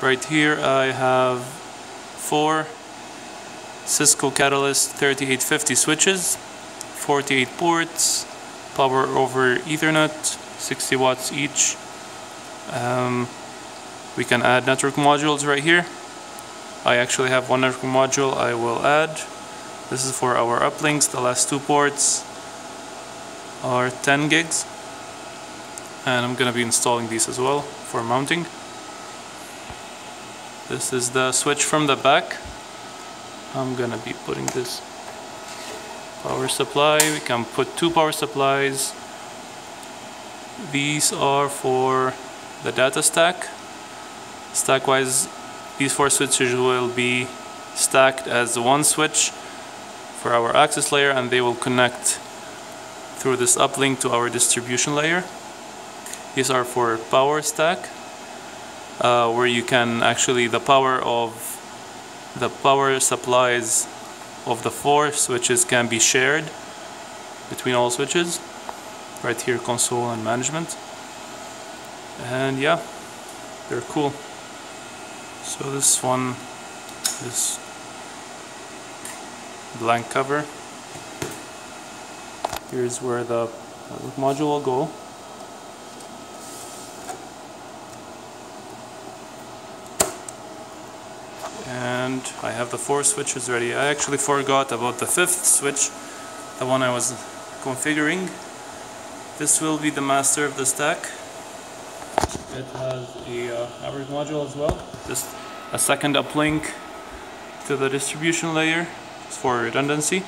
Right here I have 4 Cisco Catalyst 3850 switches, 48 ports, power over Ethernet, 60 watts each. We can add network modules right here. I actually have one network module I will add. This is for our uplinks. The last 2 ports are 10 gigs. And I'm going to be installing these as well for mounting. This is the switch from the back. I'm gonna be putting this power supply. We can put 2 power supplies. These are for the data stack. StackWise, these 4 switches will be stacked as one switch for our access layer, and they will connect through this uplink to our distribution layer. These are for power stack. Where you can actually, the power supplies of the 4 switches can be shared between all switches. Right here, console and management. And yeah, they're cool. So this one, this blank cover. Here's where the module will go. And I have the 4 switches ready. I actually forgot about the 5th switch, the one I was configuring. This will be the master of the stack. It has a average module as well. Just a second uplink to the distribution layer for redundancy.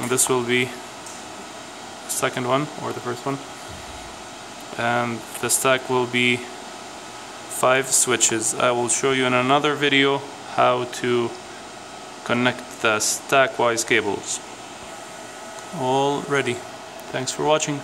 And this will be the second one, or the first one. And the stack will be 5 switches. I will show you in another video how to connect the StackWise cables. All ready. Thanks for watching.